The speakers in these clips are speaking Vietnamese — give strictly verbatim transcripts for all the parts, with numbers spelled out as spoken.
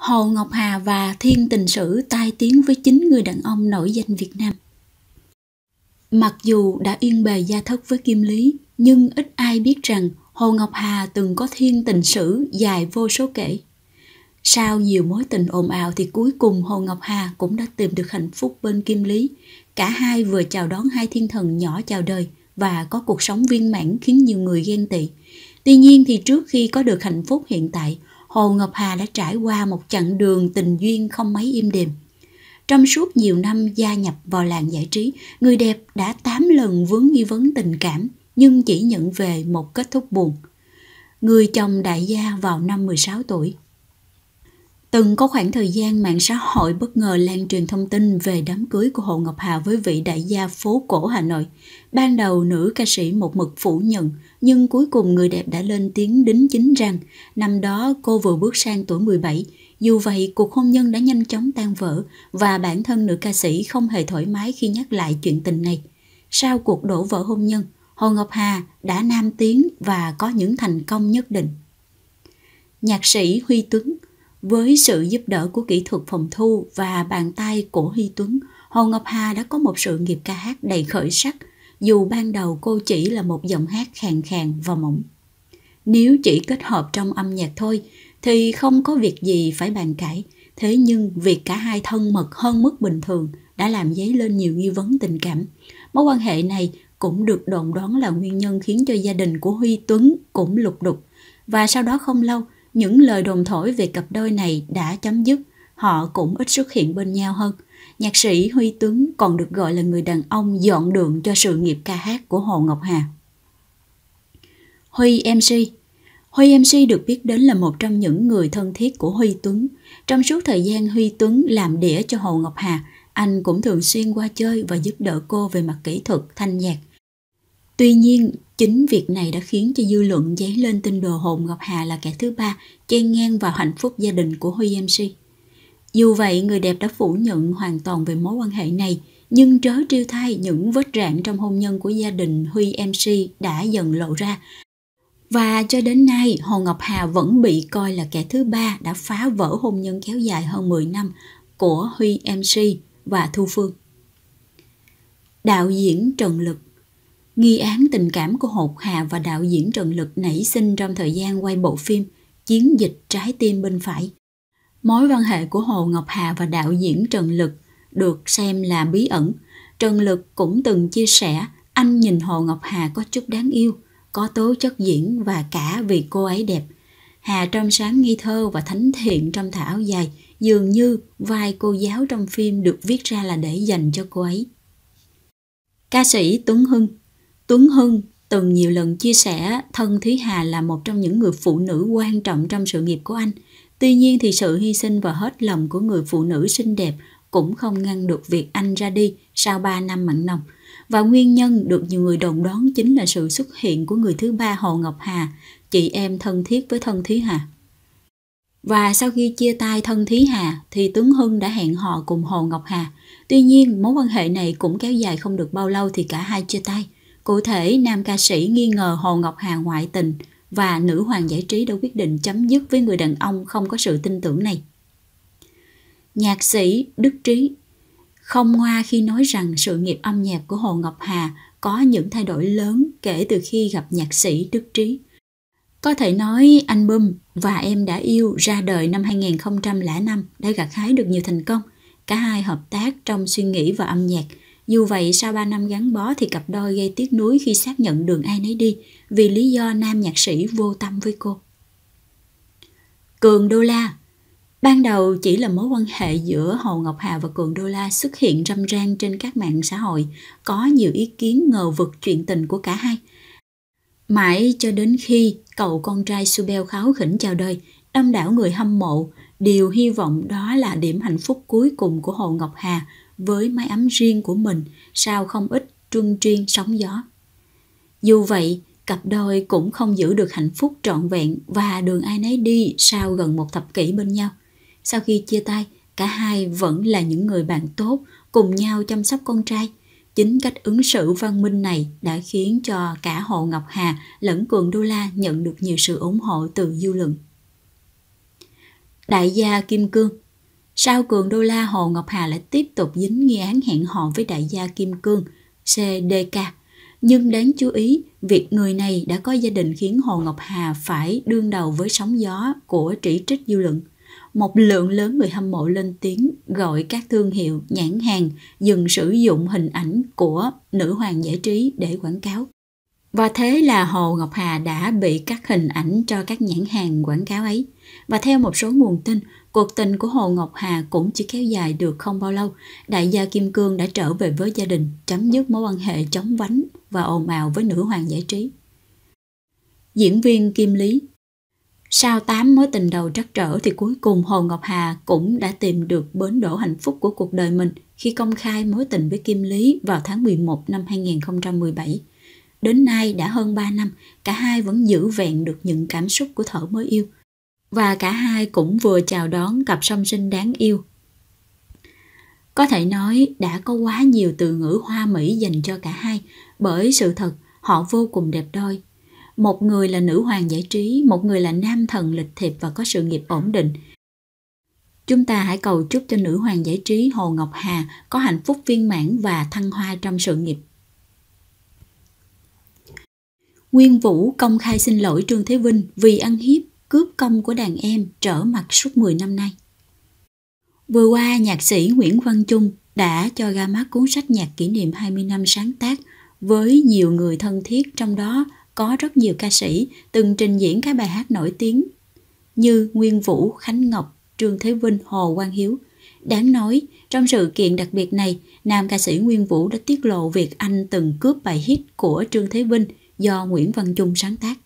Hồ Ngọc Hà và Thiên Tình Sử tai tiếng với chính người đàn ông nổi danh Việt Nam. Mặc dù đã yên bề gia thất với Kim Lý, nhưng ít ai biết rằng Hồ Ngọc Hà từng có thiên tình sử dài vô số kể. Sau nhiều mối tình ồn ào thì cuối cùng Hồ Ngọc Hà cũng đã tìm được hạnh phúc bên Kim Lý. Cả hai vừa chào đón hai thiên thần nhỏ chào đời và có cuộc sống viên mãn khiến nhiều người ghen tị. Tuy nhiên thì trước khi có được hạnh phúc hiện tại, Hồ Ngọc Hà đã trải qua một chặng đường tình duyên không mấy êm đềm. Trong suốt nhiều năm gia nhập vào làng giải trí, người đẹp đã tám lần vướng nghi vấn tình cảm, nhưng chỉ nhận về một kết thúc buồn. Người chồng đại gia vào năm mười sáu tuổi. Từng có khoảng thời gian mạng xã hội bất ngờ lan truyền thông tin về đám cưới của Hồ Ngọc Hà với vị đại gia phố cổ Hà Nội. Ban đầu nữ ca sĩ một mực phủ nhận, nhưng cuối cùng người đẹp đã lên tiếng đính chính rằng năm đó cô vừa bước sang tuổi mười bảy. Dù vậy, cuộc hôn nhân đã nhanh chóng tan vỡ và bản thân nữ ca sĩ không hề thoải mái khi nhắc lại chuyện tình này. Sau cuộc đổ vỡ hôn nhân, Hồ Ngọc Hà đã nam tiến và có những thành công nhất định. Nhạc sĩ Huy Tuấn. Với sự giúp đỡ của kỹ thuật phòng thu và bàn tay của Huy Tuấn, Hồ Ngọc Hà đã có một sự nghiệp ca hát đầy khởi sắc, dù ban đầu cô chỉ là một giọng hát khàn khàn và mỏng. Nếu chỉ kết hợp trong âm nhạc thôi, thì không có việc gì phải bàn cãi. Thế nhưng việc cả hai thân mật hơn mức bình thường đã làm dấy lên nhiều nghi vấn tình cảm. Mối quan hệ này cũng được đồn đoán là nguyên nhân khiến cho gia đình của Huy Tuấn cũng lục đục. Và sau đó không lâu, những lời đồn thổi về cặp đôi này đã chấm dứt, họ cũng ít xuất hiện bên nhau hơn. Nhạc sĩ Huy Tuấn còn được gọi là người đàn ông dọn đường cho sự nghiệp ca hát của Hồ Ngọc Hà. Huy em xê. Huy em xê được biết đến là một trong những người thân thiết của Huy Tuấn. Trong suốt thời gian Huy Tuấn làm đĩa cho Hồ Ngọc Hà, anh cũng thường xuyên qua chơi và giúp đỡ cô về mặt kỹ thuật, thanh nhạc. Tuy nhiên, chính việc này đã khiến cho dư luận dấy lên tin đồn Hồ Ngọc Hà là kẻ thứ ba chen ngang vào hạnh phúc gia đình của Huy em xê. Dù vậy, người đẹp đã phủ nhận hoàn toàn về mối quan hệ này, nhưng trớ trêu thay những vết rạn trong hôn nhân của gia đình Huy em xê đã dần lộ ra. Và cho đến nay, Hồ Ngọc Hà vẫn bị coi là kẻ thứ ba đã phá vỡ hôn nhân kéo dài hơn mười năm của Huy em xê và Thu Phương. Đạo diễn Trần Lực. Nghi án tình cảm của Hồ Ngọc Hà và đạo diễn Trần Lực nảy sinh trong thời gian quay bộ phim Chiến dịch trái tim bên phải. Mối quan hệ của Hồ Ngọc Hà và đạo diễn Trần Lực được xem là bí ẩn. Trần Lực cũng từng chia sẻ anh nhìn Hồ Ngọc Hà có chút đáng yêu, có tố chất diễn và cả vì cô ấy đẹp. Hà trong sáng nghi thơ và thánh thiện trong thả áo dài, dường như vai cô giáo trong phim được viết ra là để dành cho cô ấy. Ca sĩ Tuấn Hưng. Tuấn Hưng từng nhiều lần chia sẻ thân Thúy Hà là một trong những người phụ nữ quan trọng trong sự nghiệp của anh. Tuy nhiên thì sự hy sinh và hết lòng của người phụ nữ xinh đẹp cũng không ngăn được việc anh ra đi sau ba năm mặn nồng. Và nguyên nhân được nhiều người đồn đoán chính là sự xuất hiện của người thứ ba Hồ Ngọc Hà, chị em thân thiết với thân Thúy Hà. Và sau khi chia tay thân Thúy Hà thì Tuấn Hưng đã hẹn hò cùng Hồ Ngọc Hà. Tuy nhiên mối quan hệ này cũng kéo dài không được bao lâu thì cả hai chia tay. Cụ thể, nam ca sĩ nghi ngờ Hồ Ngọc Hà ngoại tình và nữ hoàng giải trí đã quyết định chấm dứt với người đàn ông không có sự tin tưởng này. Nhạc sĩ Đức Trí. Không ngoa khi nói rằng sự nghiệp âm nhạc của Hồ Ngọc Hà có những thay đổi lớn kể từ khi gặp nhạc sĩ Đức Trí. Có thể nói album Và Em Đã Yêu ra đời năm hai nghìn không trăm lẻ năm đã gặt hái được nhiều thành công. Cả hai hợp tác trong suy nghĩ và âm nhạc. Dù vậy, sau ba năm gắn bó thì cặp đôi gây tiếc nuối khi xác nhận đường ai nấy đi vì lý do nam nhạc sĩ vô tâm với cô. Cường Đô La. Ban đầu chỉ là mối quan hệ giữa Hồ Ngọc Hà và Cường Đô La xuất hiện râm ran trên các mạng xã hội, có nhiều ý kiến ngờ vực chuyện tình của cả hai. Mãi cho đến khi cậu con trai Subel kháu khỉnh chào đời, đông đảo người hâm mộ đều hy vọng đó là điểm hạnh phúc cuối cùng của Hồ Ngọc Hà với mái ấm riêng của mình sau không ít truân triên sóng gió. Dù vậy, cặp đôi cũng không giữ được hạnh phúc trọn vẹn và đường ai nấy đi sau gần một thập kỷ bên nhau. Sau khi chia tay, cả hai vẫn là những người bạn tốt, cùng nhau chăm sóc con trai. Chính cách ứng xử văn minh này đã khiến cho cả Hồ Ngọc Hà lẫn Cường Đô La nhận được nhiều sự ủng hộ từ dư luận. Đại gia Kim Cương. Sau cường đô la, Hồ Ngọc Hà lại tiếp tục dính nghi án hẹn hò với đại gia Kim Cương xê đê ca. Nhưng đáng chú ý, việc người này đã có gia đình khiến Hồ Ngọc Hà phải đương đầu với sóng gió của chỉ trích dư luận. Một lượng lớn người hâm mộ lên tiếng gọi các thương hiệu, nhãn hàng dừng sử dụng hình ảnh của nữ hoàng giải trí để quảng cáo. Và thế là Hồ Ngọc Hà đã bị cắt hình ảnh cho các nhãn hàng quảng cáo ấy. Và theo một số nguồn tin, cuộc tình của Hồ Ngọc Hà cũng chỉ kéo dài được không bao lâu. Đại gia Kim Cương đã trở về với gia đình, chấm dứt mối quan hệ chóng vánh và ồn ào với nữ hoàng giải trí. Diễn viên Kim Lý. Sau tám mối tình đầu trắc trở thì cuối cùng Hồ Ngọc Hà cũng đã tìm được bến đỗ hạnh phúc của cuộc đời mình khi công khai mối tình với Kim Lý vào tháng mười một năm hai nghìn không trăm mười bảy. Đến nay đã hơn ba năm, cả hai vẫn giữ vẹn được những cảm xúc của thuở mới yêu. Và cả hai cũng vừa chào đón cặp song sinh đáng yêu. Có thể nói đã có quá nhiều từ ngữ hoa mỹ dành cho cả hai, bởi sự thật họ vô cùng đẹp đôi. Một người là nữ hoàng giải trí, một người là nam thần lịch thiệp và có sự nghiệp ổn định. Chúng ta hãy cầu chúc cho nữ hoàng giải trí Hồ Ngọc Hà có hạnh phúc viên mãn và thăng hoa trong sự nghiệp. Nguyên Vũ công khai xin lỗi Trương Thế Vinh vì ăn hiếp, cướp công của đàn em, trở mặt suốt mười năm nay. Vừa qua, nhạc sĩ Nguyễn Văn Trung đã cho ra mắt cuốn sách nhạc kỷ niệm hai mươi năm sáng tác với nhiều người thân thiết, trong đó có rất nhiều ca sĩ từng trình diễn các bài hát nổi tiếng như Nguyên Vũ, Khánh Ngọc, Trương Thế Vinh, Hồ Quang Hiếu. Đáng nói, trong sự kiện đặc biệt này, nam ca sĩ Nguyên Vũ đã tiết lộ việc anh từng cướp bài hit của Trương Thế Vinh do Nguyễn Văn Trung sáng tác.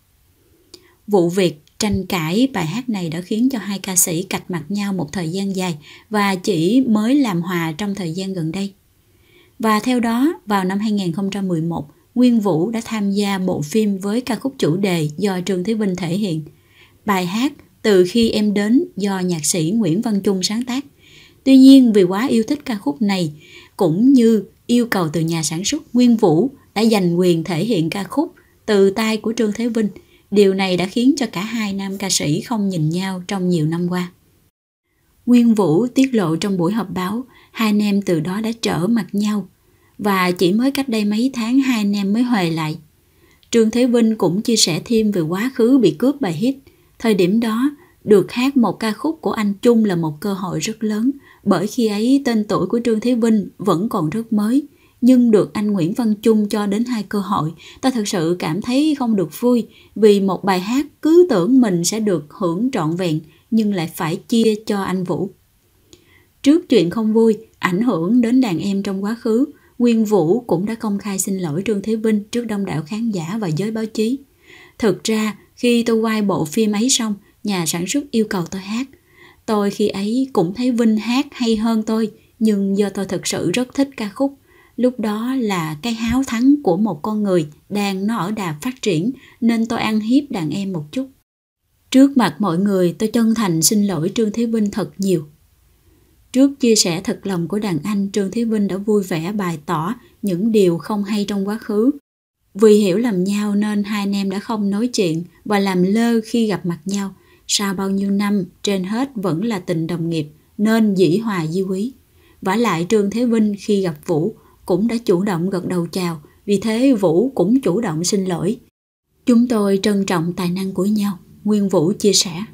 Vụ việc tranh cãi bài hát này đã khiến cho hai ca sĩ cạch mặt nhau một thời gian dài và chỉ mới làm hòa trong thời gian gần đây. Và theo đó, vào năm hai nghìn không trăm mười một, Nguyên Vũ đã tham gia bộ phim với ca khúc chủ đề do Trương Thế Vinh thể hiện. Bài hát Từ Khi Em Đến do nhạc sĩ Nguyễn Văn Trung sáng tác. Tuy nhiên, vì quá yêu thích ca khúc này, cũng như yêu cầu từ nhà sản xuất, Nguyên Vũ đã giành quyền thể hiện ca khúc từ tay của Trương Thế Vinh. Điều này đã khiến cho cả hai nam ca sĩ không nhìn nhau trong nhiều năm qua. Nguyên Vũ tiết lộ trong buổi họp báo, hai anh em từ đó đã trở mặt nhau. Và chỉ mới cách đây mấy tháng hai anh em mới huề lại. Trương Thế Vinh cũng chia sẻ thêm về quá khứ bị cướp bài hit. Thời điểm đó, được hát một ca khúc của anh Trung là một cơ hội rất lớn, bởi khi ấy tên tuổi của Trương Thế Vinh vẫn còn rất mới. Nhưng được anh Nguyễn Văn Trung cho đến hai cơ hội, ta thật sự cảm thấy không được vui vì một bài hát cứ tưởng mình sẽ được hưởng trọn vẹn nhưng lại phải chia cho anh Vũ. Trước chuyện không vui, ảnh hưởng đến đàn em trong quá khứ, Nguyên Vũ cũng đã công khai xin lỗi Trương Thế Vinh trước đông đảo khán giả và giới báo chí. Thực ra, khi tôi quay bộ phim ấy xong, nhà sản xuất yêu cầu tôi hát. Tôi khi ấy cũng thấy Vinh hát hay hơn tôi, nhưng do tôi thực sự rất thích ca khúc. Lúc đó là cái háo thắng của một con người đang nó ở đà phát triển nên tôi ăn hiếp đàn em một chút. Trước mặt mọi người tôi chân thành xin lỗi Trương Thế Vinh thật nhiều. Trước chia sẻ thật lòng của đàn anh, Trương Thế Vinh đã vui vẻ bày tỏ những điều không hay trong quá khứ. Vì hiểu lầm nhau nên hai anh em đã không nói chuyện và làm lơ khi gặp mặt nhau. Sau bao nhiêu năm, trên hết vẫn là tình đồng nghiệp nên dĩ hòa vi quý. Vả lại Trương Thế Vinh khi gặp Vũ cũng đã chủ động gật đầu chào, vì thế Vũ cũng chủ động xin lỗi. Chúng tôi trân trọng tài năng của nhau, Nguyên Vũ chia sẻ.